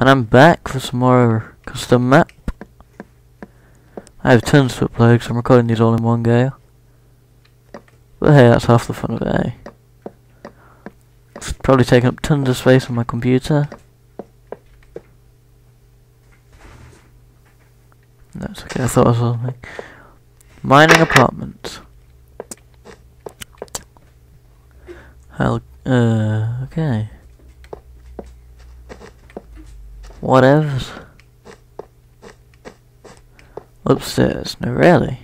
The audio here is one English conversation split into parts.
And I'm back for some more custom map. I have tons to upload because I'm recording these all in one go. But hey, that's half the fun of it, eh? It's probably taking up tons of space on my computer. That's okay, I thought I saw something. Mining apartment. Okay. Whatevs. Upstairs, no really.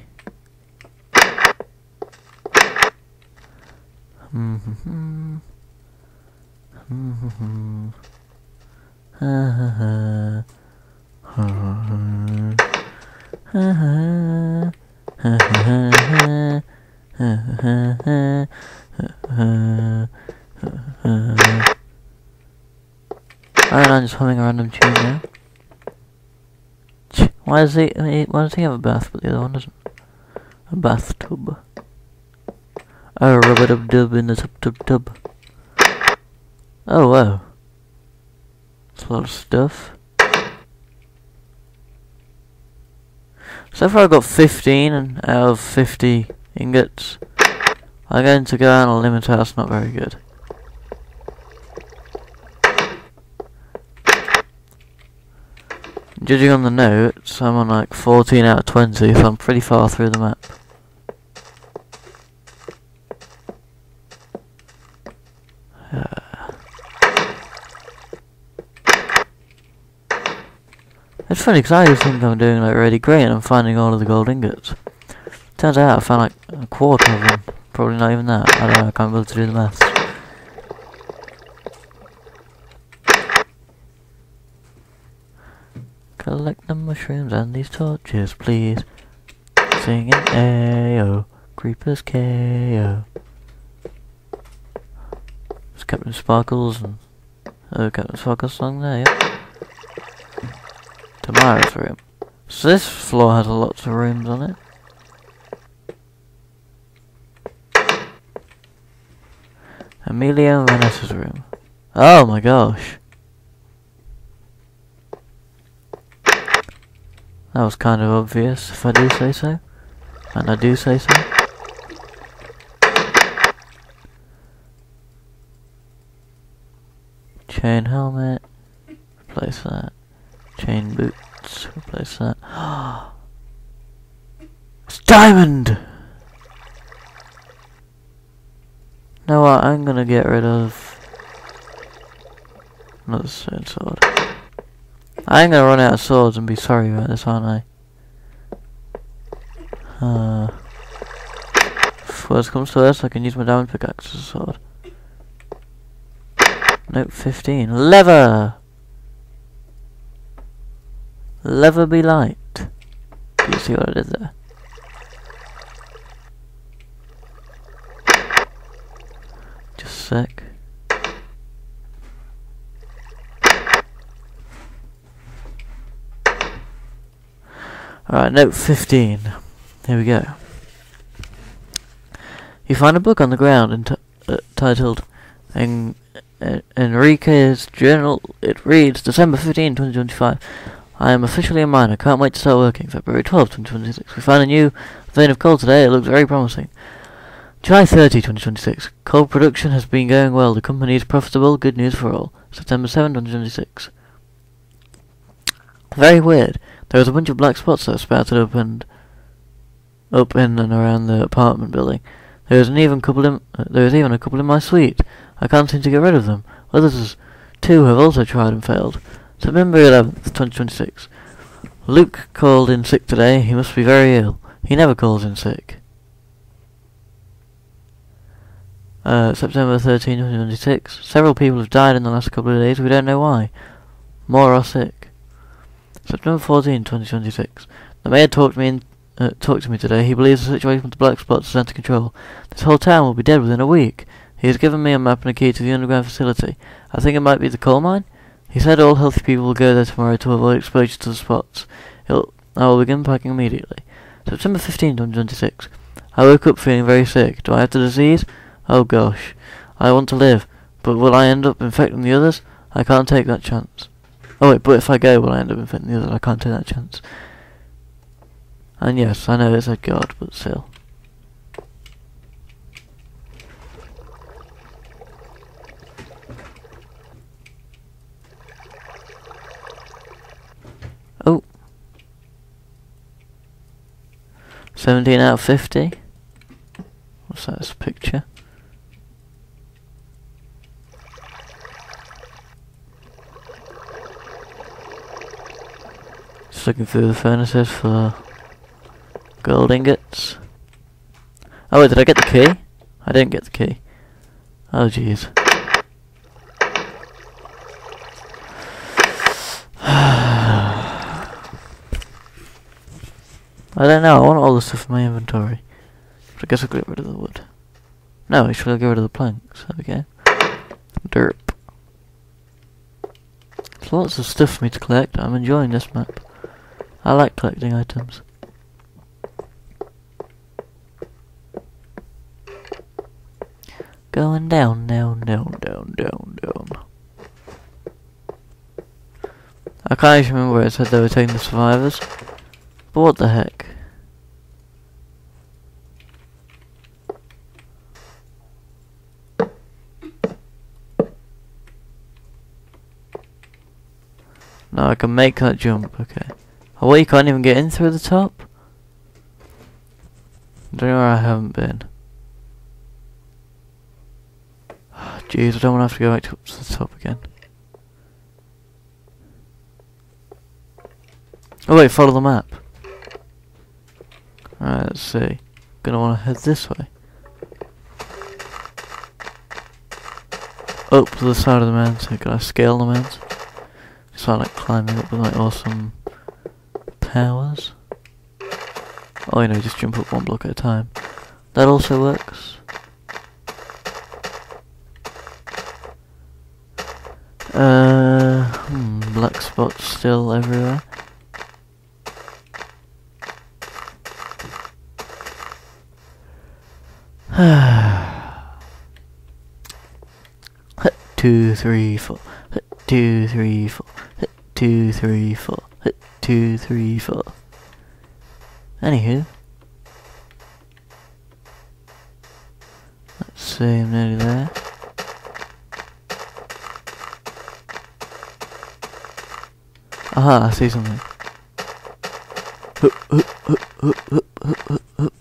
I'm just humming a random tune now. Why does he have a bath but the other one doesn't? A bathtub. Oh, rub a dub dub in the tub tub tub. Oh wow. That's a lot of stuff. So far I've got 15 out of 50 ingots. I'm going to go out on a limit, that's not very good. Judging on the notes, I'm on like 14 out of 20, so I'm pretty far through the map. It's funny because I just think I'm doing like really great and I'm finding all of the gold ingots. Turns out I found like a quarter of them. Probably not even that. I don't know, I can't be able to do the maths. Collect the mushrooms and these torches, please. Singing A-O, creepers K-O. It's Captain Sparkles and... Oh, Captain Sparkles song there, yeah. Tomorrow's room. So this floor has lots of rooms on it. Emilio and Vanessa's room. Oh my gosh. That was kind of obvious, if I do say so. And I do say so. Chain helmet. Replace that. Chain boots. Replace that. It's diamond! You know what, I'm gonna get rid of... another stone sword. I'm gonna run out of swords and be sorry about this, aren't I? If worst comes to worst, I can use my diamond pickaxe as a sword. Nope, 15. Lever! Lever be light. Do you see what I did there? Just a sec. Alright, note 15. Here we go. You find a book on the ground titled Enrique's Journal. It reads, December 15, 2025. I am officially a miner. Can't wait to start working. February 12, 2026. We found a new vein of coal today. It looks very promising. July 30, 2026. Coal production has been going well. The company is profitable. Good news for all. September 7, 2026. Very weird. There was a bunch of black spots that were spouted up and up in and around the apartment building. There was an even couple in there was even a couple in my suite. I can't seem to get rid of them. Others too have also tried and failed. September 11th, 2026. Luke called in sick today. He must be very ill. He never calls in sick. September 13th, 2026. Several people have died in the last couple of days. We don't know why. More are sick. September 14, 2026. The mayor talked to me today. He believes the situation with the black spots is under control. This whole town will be dead within a week. He has given me a map and a key to the underground facility. I think it might be the coal mine. He said all healthy people will go there tomorrow to avoid exposure to the spots. I will begin packing immediately. September 15, 2026. I woke up feeling very sick. Do I have the disease? Oh gosh. I want to live. But will I end up infecting the others? I can't take that chance. Oh wait, but if I go, will I end up infecting the other? I can't take that chance. And yes, I know it's a god, but still. Oh. 17 out of 50. What's that, this picture? Just looking through the furnaces for gold ingots. Oh wait, did I get the key? I didn't get the key. Oh jeez. I don't know, I want all the stuff in my inventory. But I guess I'll get rid of the wood. No, actually I'll get rid of the planks. There we go. Derp. There's lots of stuff for me to collect. I'm enjoying this map. I like collecting items. Going down, down, down, down, down, down. I can't even remember where it said they were taking the survivors. But what the heck? No, I can make that jump, okay. Oh wait, you can't even get in through the top? I don't know where I haven't been. Jeez, oh, I don't want to have to go back up to the top again. Oh wait, follow the map. Alright, let's see. Gonna want to head this way. Up to the side of the mountain. Can I scale the mountain? So I like climbing up with my awesome powers. Oh, you know, just jump up one block at a time. That also works. Black spots still everywhere. Ah. 2, 3, 4. 2, 3, 4. 2, 3, 4. 2, 3, 4. Anywho, let's see. I'm nearly there. Aha! I see something. Hup, hup, hup, hup, hup, hup, hup, hup.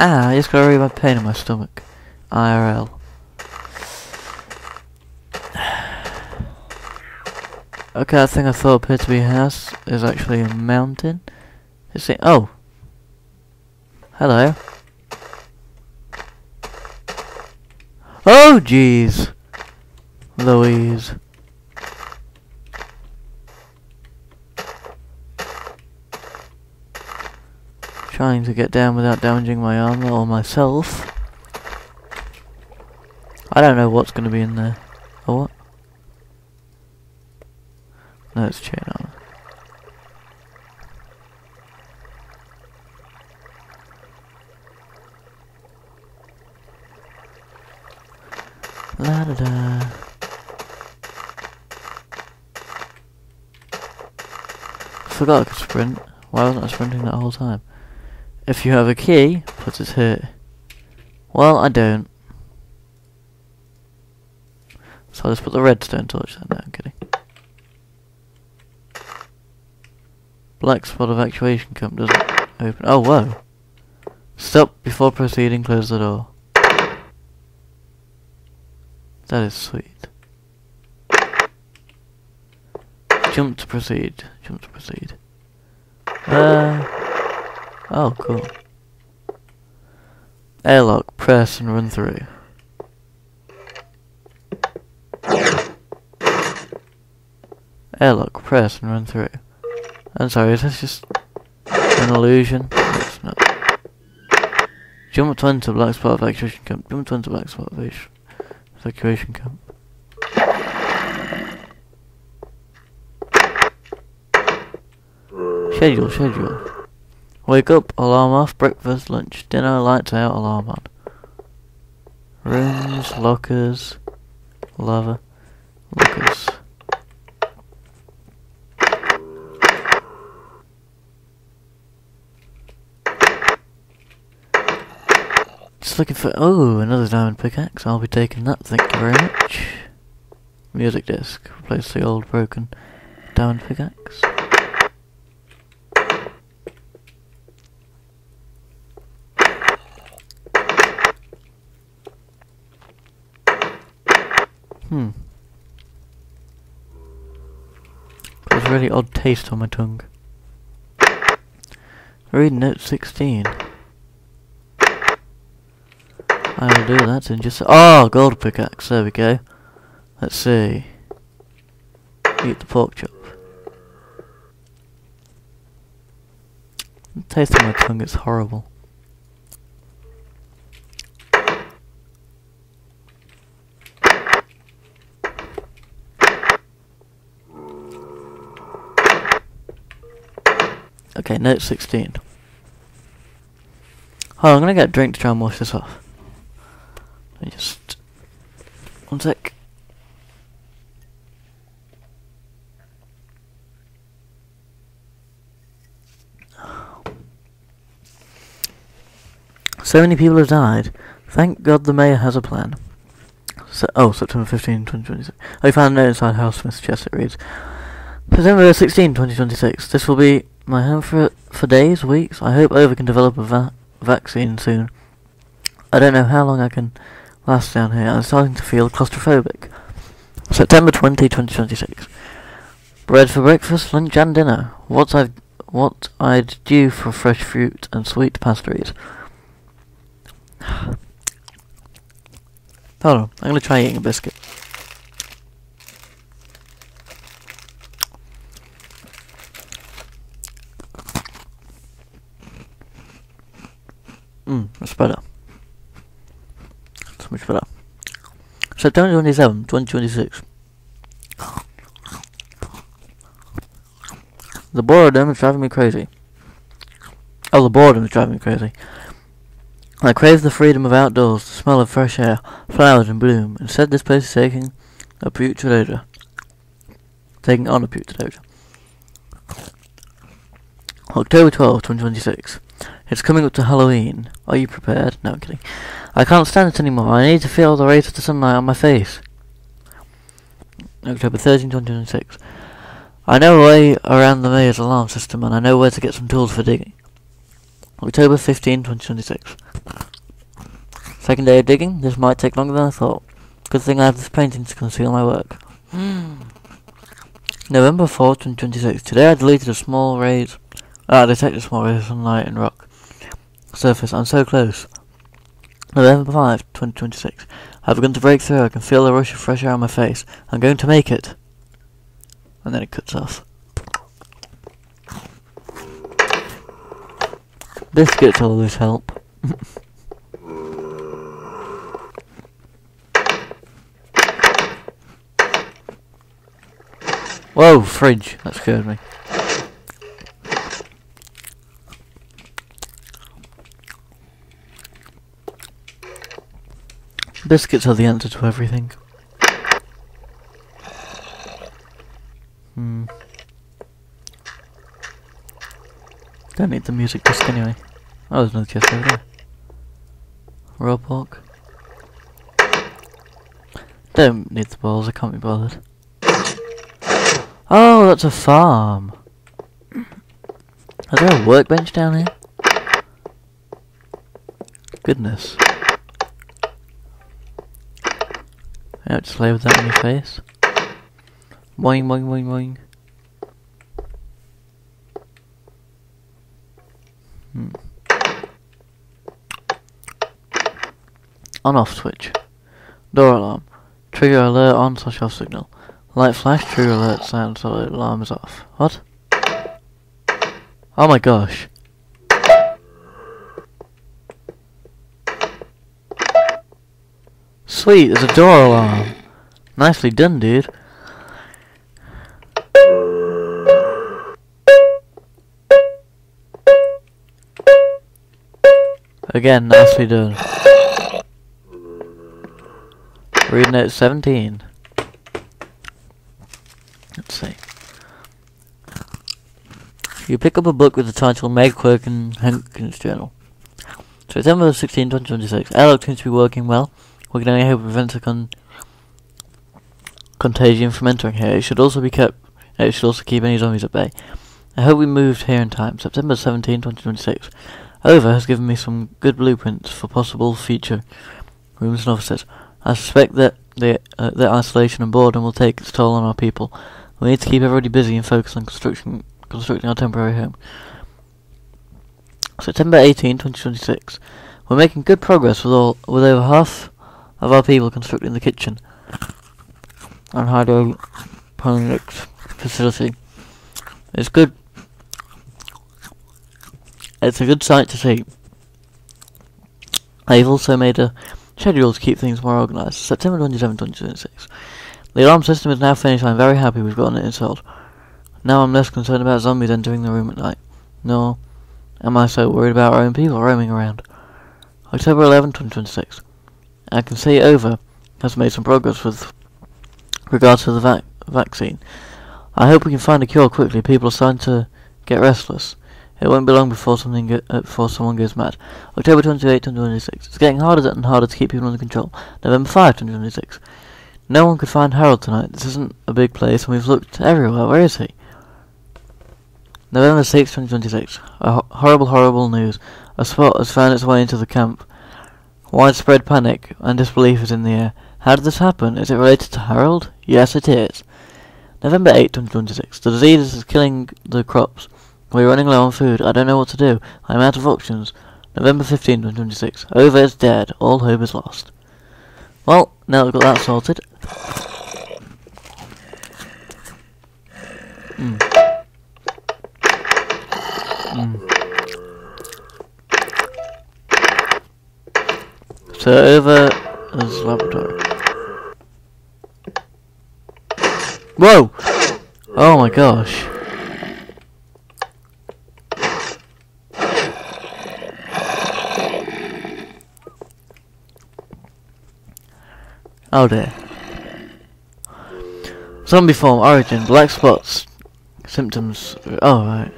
Ah, I just got a really bad pain in my stomach. IRL. Okay, that thing I thought appeared to be a house is actually a mountain. It's it. Oh! Hello. Oh, jeez! Louise. Trying to get down without damaging my armor or myself. I don't know what's going to be in there. Or what? No, it's chain armor. La da da. Forgot I could sprint. Why wasn't I sprinting that whole time? If you have a key, put it here. Well, I don't. So I'll just put the redstone torch there. No, I'm kidding. Black spot evacuation camp doesn't open. Oh, whoa. Stop before proceeding, close the door. That is sweet. Jump to proceed. Jump to proceed. Oh, cool. Airlock, press and run through. Airlock, press and run through. I'm sorry, is this just an illusion? It's not. Jump to enter black spot evacuation camp. Jump to enter black spot evacuation camp. Schedule. Wake up, alarm off, breakfast, lunch, dinner, lights out, alarm on. Rooms, lockers, lava, lockers. Just looking for, oh, another diamond pickaxe. I'll be taking that, thank you very much. Music disc, replace the old broken diamond pickaxe. There's a really odd taste on my tongue. Read note 16. I will do that in just a... Oh, gold pickaxe, there we go. Let's see. Eat the pork chop. The taste on my tongue is horrible. Okay, note 16. Oh, I'm gonna get a drink to try and wash this off. Let me just... one sec. So many people have died. Thank God the mayor has a plan. So, oh, September 15, 2026. I found a note inside House Smith's chest. It reads, September 16, 2026. This will be my home for days, weeks. I hope Over can develop a vaccine soon. I don't know how long I can last down here. I'm starting to feel claustrophobic. September 20, 2026. Bread for breakfast, lunch and dinner. What I'd do for fresh fruit and sweet pastries. Hold on, I'm gonna try eating a biscuit. That's better. That's much better. September 27, 2026. The boredom is driving me crazy. Oh, the boredom is driving me crazy. I crave the freedom of outdoors, the smell of fresh air, flowers in bloom. Instead, this place is taking a putrid odour. Taking on a putrid odour. October 12, 2026. It's coming up to Halloween. Are you prepared? No, I'm kidding. I can't stand it anymore. I need to feel the rays of the sunlight on my face. October 13, 2026. I know a way around the mayor's alarm system, and I know where to get some tools for digging. October 15, 2026. Second day of digging. This might take longer than I thought. Good thing I have this painting to conceal my work. November 4, 2026. Today I deleted a small rays. I detected small rays of sunlight and rock surface. I'm so close. November 5, 2026. I've begun to break through. I can feel the rush of fresh air on my face. I'm going to make it. And then it cuts off. Biscuits always help. Whoa, fridge. That scared me. Biscuits are the answer to everything. Don't need the music disc anyway. Oh, there's another chest over there. Raw pork. Don't need the balls, I can't be bothered. Oh, that's a farm. Is there a workbench down here? Goodness. I don't just lay with that on your face. Boing, boing, boing, boing. On off switch. Door alarm. Trigger alert on/off signal. Light flash, trigger alert sound, so alarm is off. What? Oh my gosh. Sweet, there's a door alarm. Nicely done, dude. Again, nicely done. Reading at 17. Let's see. You pick up a book with the title Meg Quirk and Hankins Journal. September 16, 2026. Alec seems to be working well. We can only hope it prevents a contagion from entering here. It should also keep any zombies at bay. I hope we moved here in time. September 17, 2026. Over has given me some good blueprints for possible future rooms and offices. I suspect that their isolation and boredom will take its toll on our people. We need to keep everybody busy and focus on constructing our temporary home. September 18, 2026. We're making good progress with over half of our people constructing the kitchen and hydroponics facility. It's good. It's a good sight to see. I've also made a schedule to keep things more organised. September 27, 2026. The alarm system is now finished. I'm very happy we've gotten it installed. Now I'm less concerned about zombies entering the room at night. Nor am I so worried about our own people roaming around. October 11, 2026. I can see Over has made some progress with regards to the vaccine. I hope we can find a cure quickly. People are starting to get restless. It won't be long before someone goes mad. October 28, 2026. It's getting harder and harder to keep people under control. November 5, 2026. No one could find Harold tonight. This isn't a big place and we've looked everywhere. Where is he? November 6, 2026. Horrible news. A spot has found its way into the camp. Widespread panic and disbelief is in the air. How did this happen? Is it related to Harold? Yes, it is. November 8, 2026. The disease is killing the crops. We're running low on food. I don't know what to do. I'm out of options. November 15, 2026. Over is dead. All hope is lost. Well, now we've got that sorted. So Over is laboratory. Whoa! Oh my gosh. Oh dear. Zombie form, origin, black spots, symptoms. Oh, right.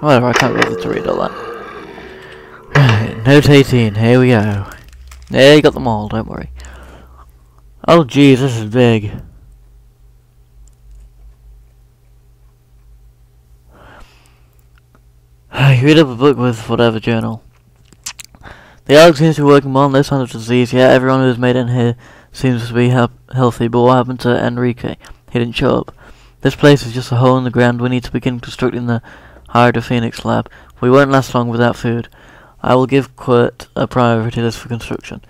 Whatever, I can't bother to read all that. Right, note 18, here we go. Yeah, you got them all, don't worry. Oh geez, this is big. You read up a book with whatever journal. The Alex seems to be working well, no sign of disease yet. Everyone who's made it in here seems to be healthy, but what happened to Enrique? He didn't show up. This place is just a hole in the ground. We need to begin constructing the hydroponics lab. We won't last long without food. I will give Quirk a priority list for construction.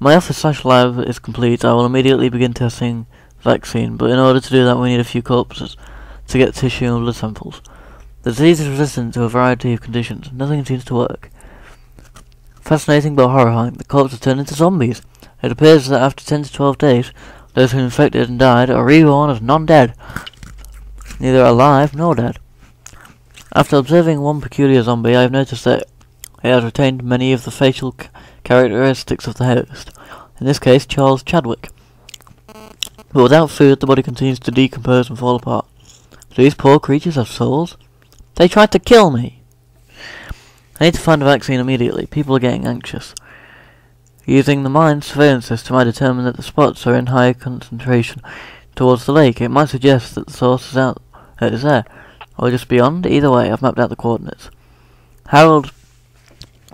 My office/lab is complete. I will immediately begin testing vaccine, but in order to do that we need a few corpses to get tissue and blood samples. The disease is resistant to a variety of conditions. Nothing seems to work. Fascinating but horrifying, the corpses turn into zombies. It appears that after 10 to 12 days, those who infected and died are reborn as non-dead, neither alive nor dead. After observing one peculiar zombie, I have noticed that it has retained many of the facial characteristics of the host, in this case Charles Chadwick. But without food, the body continues to decompose and fall apart. Do these poor creatures have souls? They tried to kill me! I need to find a vaccine immediately. People are getting anxious. Using the mine surveillance system, I determined that the spots are in higher concentration towards the lake. It might suggest that the source is there, or just beyond. Either way, I've mapped out the coordinates. Harold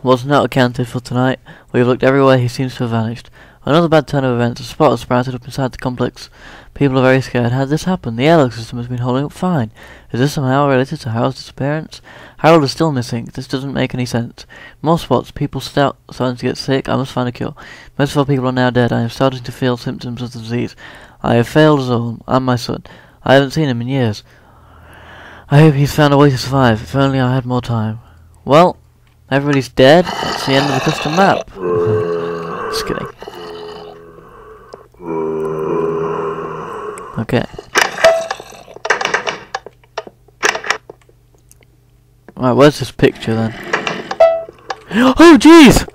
was not accounted for tonight. We've looked everywhere. He seems to have vanished. Another bad turn of events. A spot has sprouted up inside the complex. People are very scared. How did this happen? The airlock system has been holding up fine. Is this somehow related to Harold's disappearance? Harold is still missing. This doesn't make any sense. More spots. People starting to get sick. I must find a cure. Most of our people are now dead. I am starting to feel symptoms of the disease. I have failed us all, and my son. I haven't seen him in years. I hope he's found a way to survive. If only I had more time. Well, everybody's dead. That's the end of the custom map. Just kidding. Okay. Alright, where's this picture then? Oh jeez!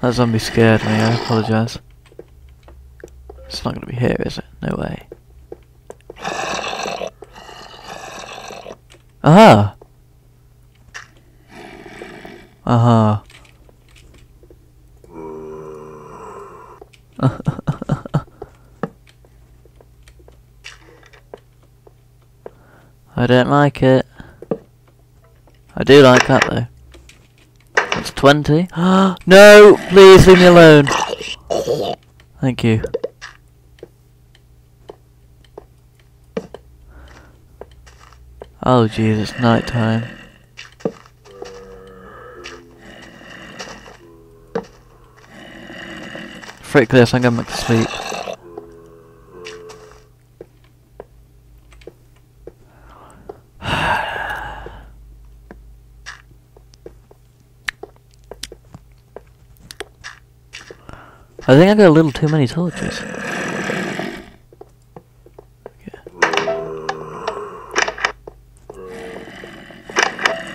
That zombie scared me, I apologise. It's not gonna be here, is it? No way. Aha! Aha. I don't like it. I do like that though. That's 20. No! Please leave me alone! Thank you. Oh jeez, it's night time. Frick this, I'm going back to sleep. I think I got a little too many torches. Okay.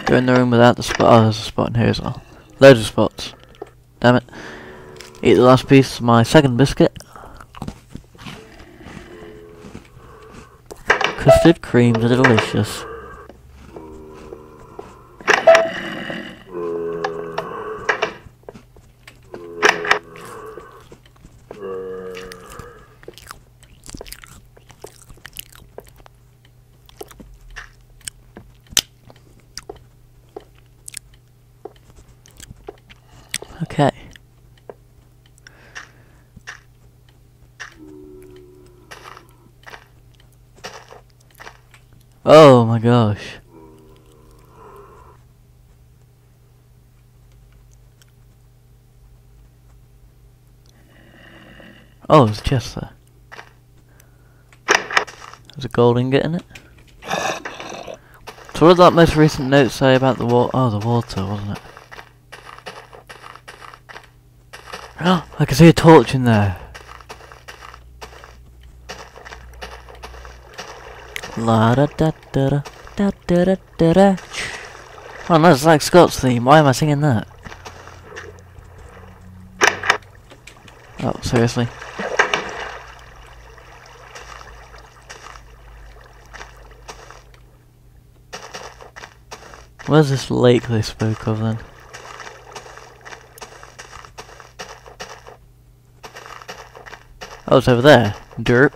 Go in the room without the spot. Oh, there's a spot in here as well. Loads of spots. Damn it. Eat the last piece of my second biscuit. Custard creams are delicious. Okay. Oh my gosh. Oh, there's a chest there. There's a gold ingot in it. So what did that most recent note say about the water? Oh, the water, wasn't it? Oh, I can see a torch in there. La da da da da da da da da da. Oh no, it's like Scott's theme. Why am I singing that? Oh, seriously. Where's this lake they spoke of then? Oh, it's over there. Derp.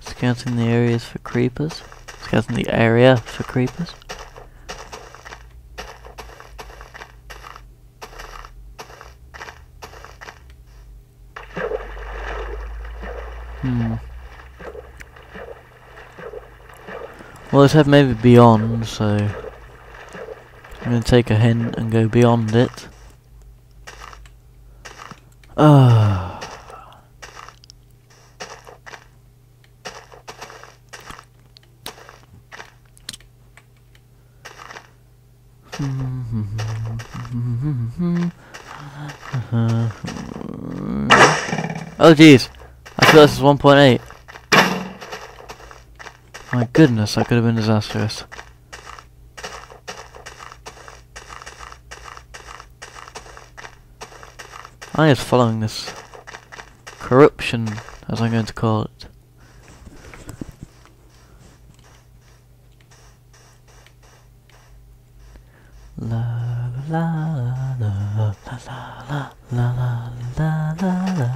Scouting the areas for creepers. Scouting the area for creepers. Well, it said maybe beyond, so I'm going to take a hint and go beyond it. Oh. Oh jeez, I feel this is 1.8. My goodness, that could have been disastrous. I is following this corruption, as I'm going to call it. La la la la la la la la la la.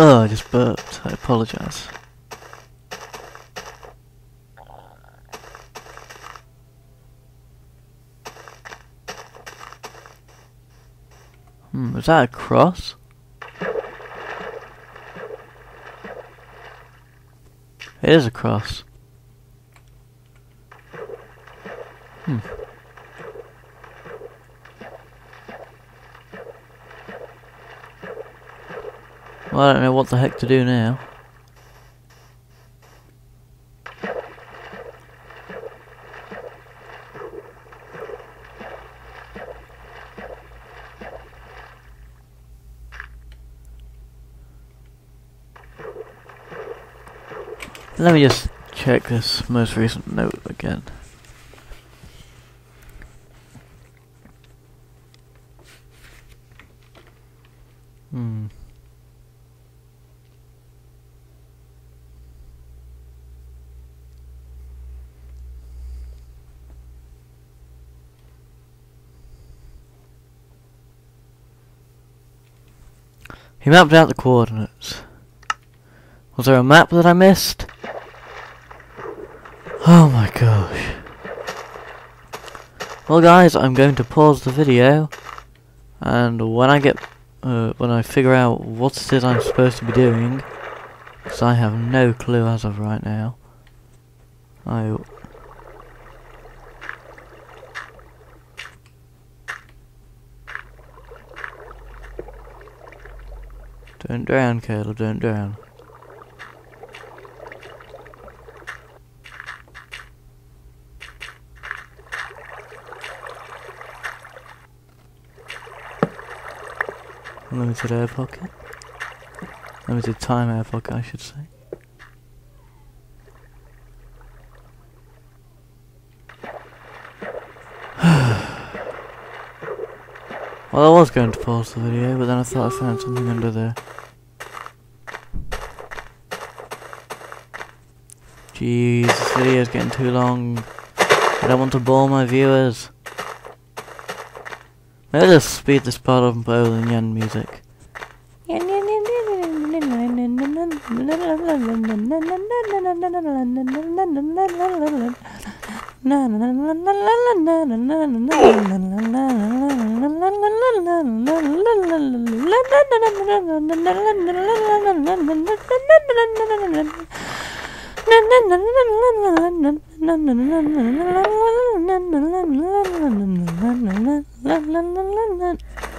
Oh, I just burped. I apologise. Was that a cross? It is a cross. Well, I don't know what the heck to do now. Let me just check this most recent note again. He mapped out the coordinates. Was there a map that I missed? Oh my gosh. Well guys, I'm going to pause the video, and when I get when I figure out what it is I'm supposed to be doing, because I have no clue as of right now, Don't drown, Caleb, don't drown. Limited air pocket. Limited time air pocket, I should say. Well, I was going to pause the video, but then I thought I found something under there. Jeez, this video's getting too long. I don't want to bore my viewers. Maybe I'll just speed this part up and play with the Yen music.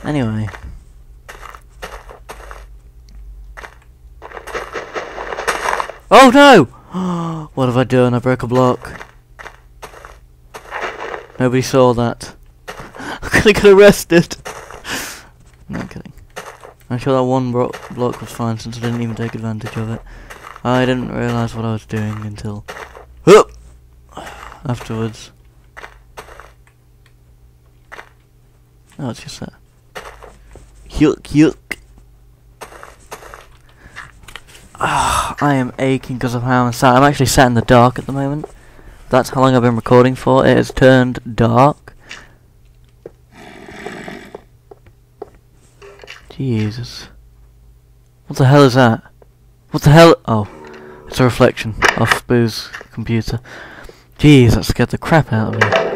Anyway. Oh no! What have I done? I broke a block. Nobody saw that. I'm gonna get arrested. No, I'm kidding. I'm sure that one block was fine since I didn't even take advantage of it. I didn't realise what I was doing until afterwards. Oh, it's just that. Yuck, yuck. Oh, I am aching because of how I'm sat. I'm actually sat in the dark at the moment. That's how long I've been recording for. It has turned dark. Jesus. What the hell is that? What the hell? Oh. It's a reflection off Boo's computer. Jeez, that scared the crap out of me.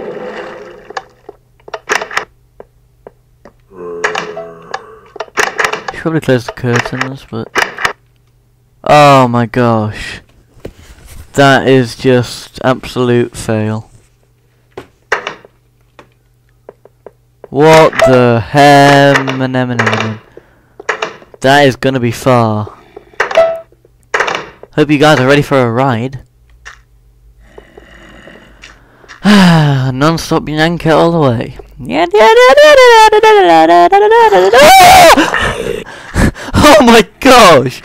Probably close the curtains, but oh my gosh, that is just absolute fail. What the hell? That is gonna be far. Hope you guys are ready for a ride. Non-stop Yanka all the way. Oh my gosh!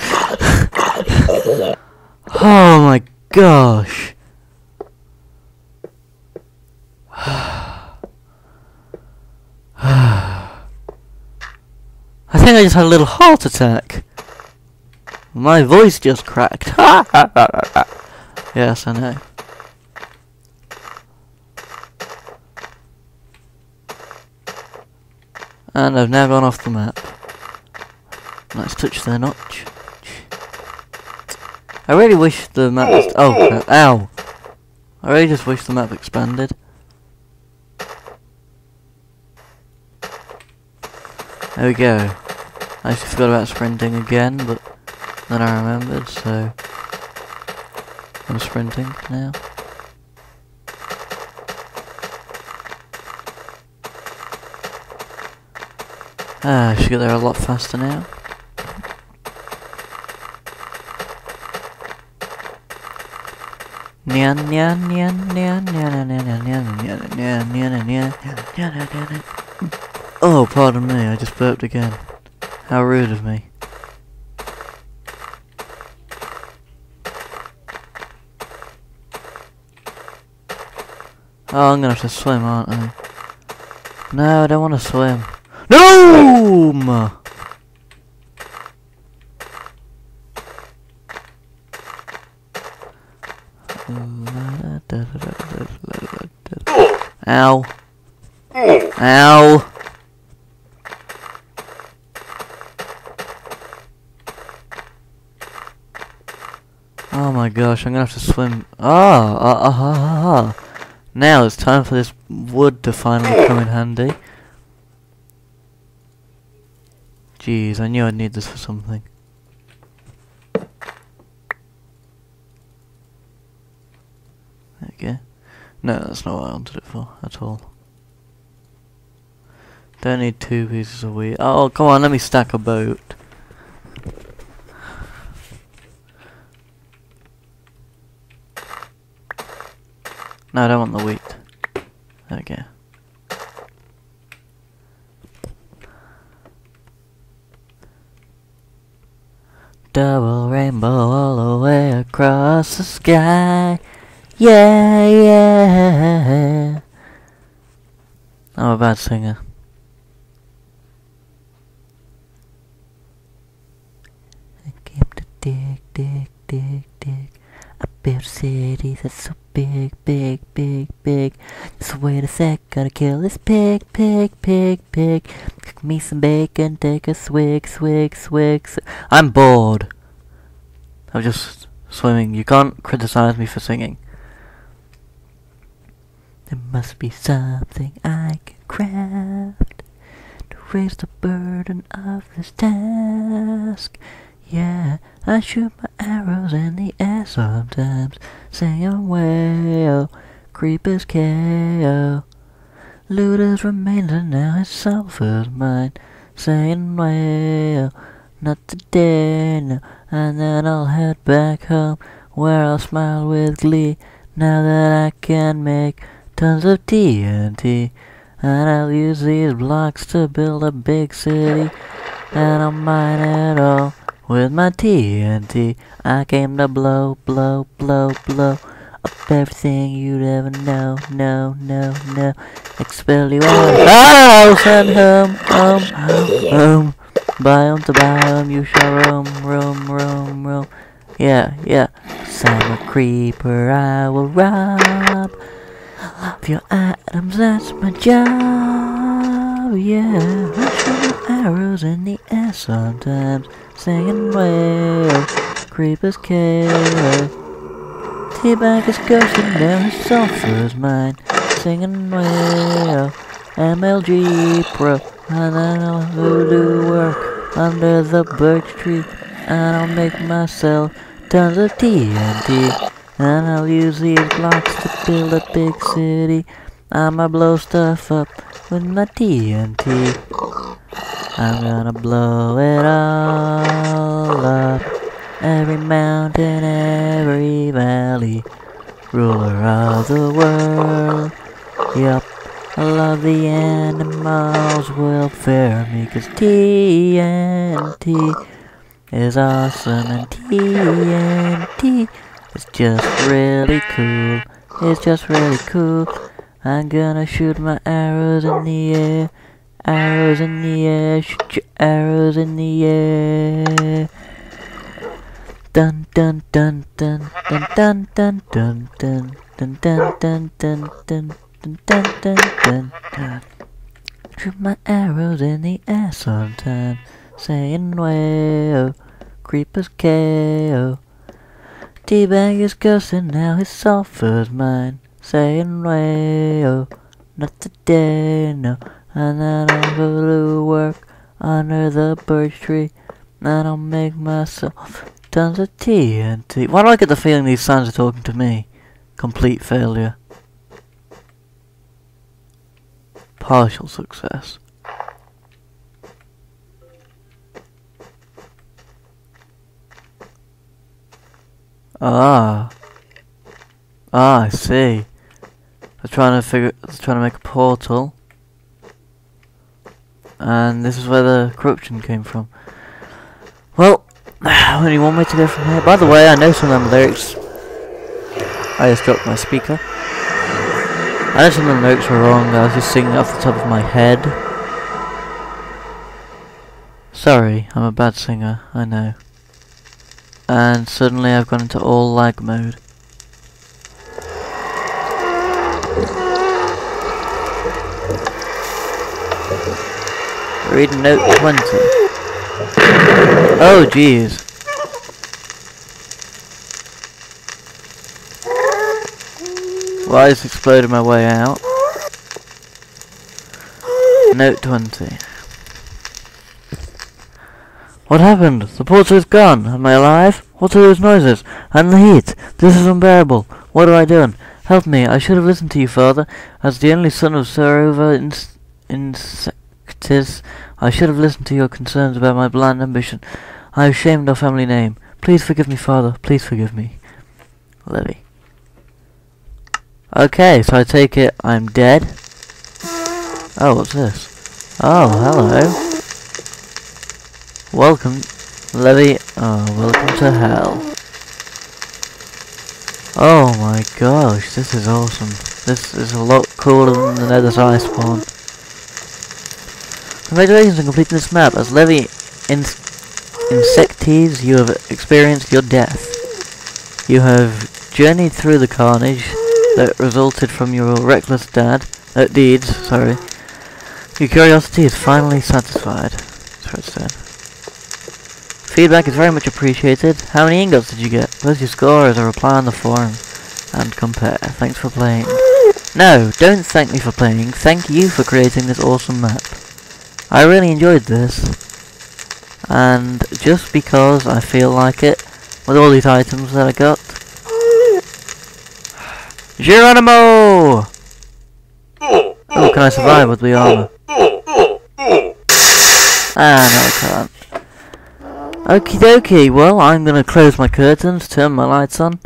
Oh my gosh! I think I just had a little heart attack. My voice just cracked. Yes, I know. And I've now gone off the map. Let's touch their notch. I really wish the map was... oh crap, ow! I really just wish the map expanded. There we go. I actually forgot about sprinting again, but then I remembered, so... I'm sprinting now. I should get there a lot faster now. Oh, pardon me, I just burped again. How rude of me. Oh, I'm gonna have to swim, aren't I? No, I don't want to swim. No! Ow. Ow. Oh my gosh, I'm gonna have to swim. Now it's time for this wood to finally come in handy. Jeez, I knew I'd need this for something. Okay. No, that's not what I wanted it for at all. Don't need two pieces of wheat. Oh, come on, let me stack a boat. No, I don't want the wheat. Okay. Double rainbow all the way across the sky. Yeah, yeah. I'm a bad singer. I keep the dig, dig, dig, dig. I built cities that's so big, big, big, big. So wait a sec, gotta kill this pig, pig, pig, pig. Cook me some bacon, take a swig, swig, swig. I'm bored. I'm just swimming. You can't criticize me for singing. There must be something I can craft to raise the burden of this task. Yeah, I shoot my arrows in the air sometimes. Sing away, oh, creepers KO. Looters remains and now it's sulfur's mine. Saying well, not today, no. And then I'll head back home, where I'll smile with glee, now that I can make tons of TNT, and I'll use these blocks to build a big city, and I'll mine it all with my TNT. I came to blow, blow, blow, blow up everything you'd ever know, no, no, no. Expel you all, oh, send home, home, home, home. Biome to biome, you shall roam, roam, roam, roam. Yeah, yeah. Sand a creeper, I will rob. Love your items, that's my job, yeah. I shoot my arrows in the air sometimes, singing well, creepers care. Teabag is ghost and now his sulfur's mine, singing well, MLG Pro. And then I'll do work under the birch tree, and I'll make myself tons of TNT. And I'll use these blocks to build a big city. I'ma blow stuff up with my TNT. I'm gonna blow it all up. Every mountain, every valley. Ruler of the world. Yup, I love the animals' welfare. Me, cause TNT is awesome and TNT. It's just really cool, it's just really cool. I'm gonna shoot my arrows in the air. Arrows in the air, shoot your arrows in the air. Dun dun dun dun dun dun dun dun dun dun dun dun dun dun dun dun dun. Shoot my arrows in the air sometime, saying well, creepers KO. Teabag is ghosting, now his sulfur's mine. Saying well, not today, no. And then I'll go to work under the birch tree, and I'll make myself tons of TNT. Why do I get the feeling these signs are talking to me? Complete failure. Partial success. Ah, I see. They're trying to make a portal. And this is where the corruption came from. Well, only one way to go from here. By the way, I know some of them lyrics. I just dropped my speaker. I think the notes were wrong, I was just singing off the top of my head. Sorry, I'm a bad singer, I know. And suddenly I've gone into all lag mode. Read note 20. Oh jeez. Well, I just exploded my way out. Note 20. What happened? The porter is gone. Am I alive? What are those noises? And the heat. This is unbearable. What have I done? Help me. I should have listened to you, Father. As the only son of Sarova Insectis, I should have listened to your concerns about my blind ambition. I have shamed our family name. Please forgive me, Father. Please forgive me. Levy. Okay, so I take it I'm dead. Oh, what's this? Oh, hello. Welcome, Levy. Oh, welcome to hell. Oh my gosh, this is awesome. This is a lot cooler than the Nether's I spawn. Congratulations on completing this map. As Levy Insectis, you have experienced your death. You have journeyed through the carnage that resulted from your reckless deeds. Sorry. Your curiosity is finally satisfied. That's what it said. Feedback is very much appreciated. How many ingots did you get? Post your score as a reply on the forum and compare. Thanks for playing. No, don't thank me for playing. Thank you for creating this awesome map. I really enjoyed this. And just because I feel like it, with all these items that I got... Geronimo! Oh, can I survive with the armor? Ah, no I can't. Okie dokie, well I'm gonna close my curtains, turn my lights on,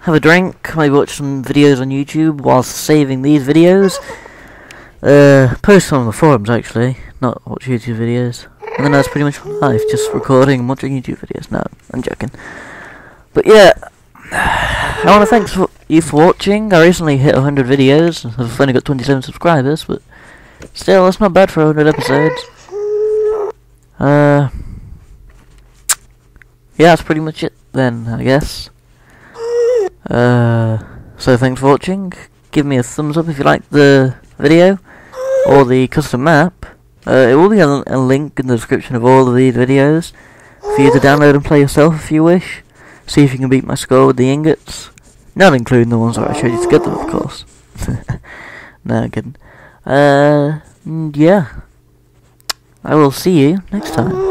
have a drink, maybe watch some videos on YouTube whilst saving these videos, post some on the forums actually, not watch YouTube videos, and then that's pretty much my life, just recording and watching YouTube videos. No, I'm joking. But yeah, I wanna thank you for watching. I recently hit 100 videos, I've only got 27 subscribers, but still that's not bad for 100 episodes. Yeah, that's pretty much it then, I guess. So thanks for watching. Give me a thumbs up if you like the video or the custom map. It will be a link in the description of all of these videos for you to download and play yourself if you wish. See if you can beat my score with the ingots. Not including the ones that I showed you to get them, of course. No, I'm kidding. Yeah. I will see you next time.